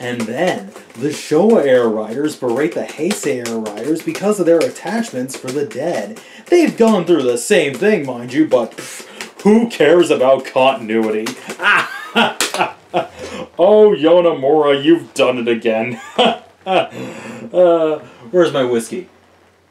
And then, the Showa Air Riders berate the Heisei Air Riders because of their attachments for the dead. They've gone through the same thing, mind you, but pff, who cares about continuity? Oh, Yonemura, you've done it again. Where's my whiskey?